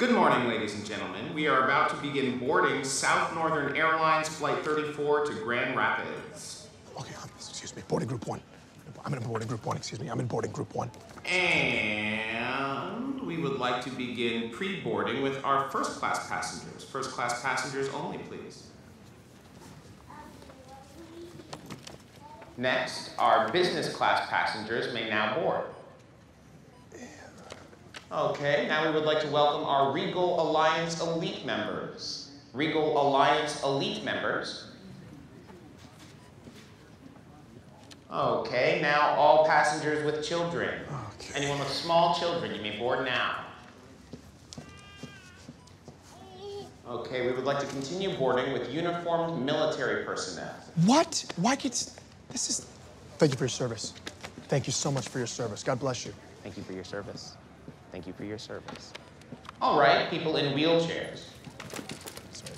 Good morning, ladies and gentlemen. We are about to begin boarding South Northern Airlines Flight 34 to Grand Rapids. Okay, excuse me, boarding Group 1. I'm in boarding Group 1, excuse me, I'm in boarding Group 1. And we would like to begin pre-boarding with our first-class passengers. First-class passengers only, please. Next, our business-class passengers may now board. Okay, now we would like to welcome our Regal Alliance Elite members. Regal Alliance Elite members. Okay, now all passengers with children. Okay. Anyone with small children, you may board now. Okay, we would like to continue boarding with uniformed military personnel. What? Why gets... This is... Thank you for your service. Thank you so much for your service. God bless you. Thank you for your service. Thank you for your service. All right, people in wheelchairs. Sorry.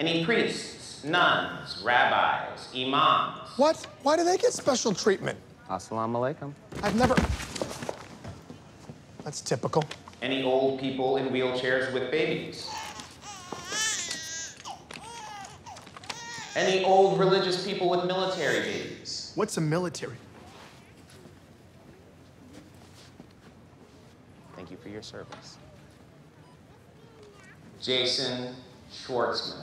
Any priests, nuns, rabbis, imams? What? Why do they get special treatment? Assalamu alaikum. I've never... That's typical. Any old people in wheelchairs with babies? Any old religious people with military babies? What's a military? Thank you for your service. Jason Schwartzman.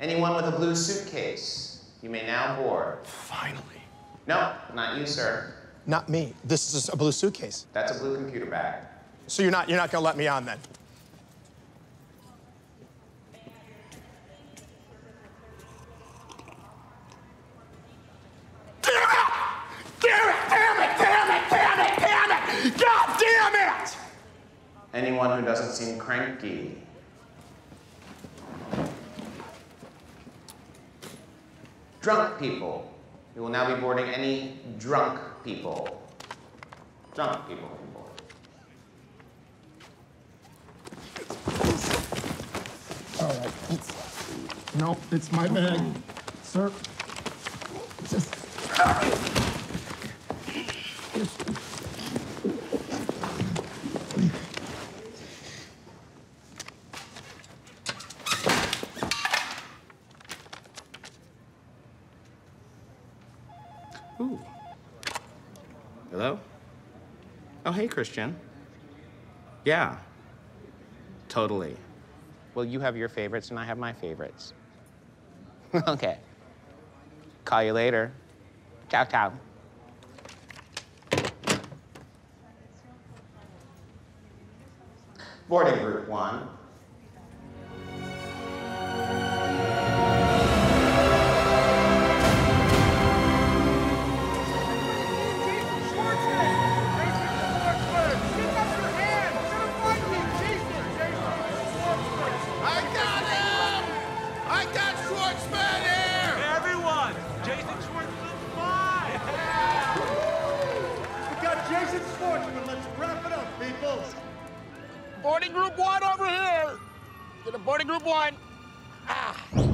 Anyone with a blue suitcase, you may now board. Finally. No, not you, sir. Not me. This is a blue suitcase. That's a blue computer bag. So you're not gonna let me on then? Anyone who doesn't seem cranky. Drunk people. We will now be boarding any drunk people. Drunk people on board. All right. No, it's my bag, sir. Just... Ooh. Hello? Oh, hey, Christian. Yeah. Totally. Well, you have your favorites and I have my favorites. Okay. Call you later. Ciao, ciao. Boarding Group 1. Jason Schwartzman, let's wrap it up, people. Boarding Group 1 over here. Get a boarding Group 1. Ah.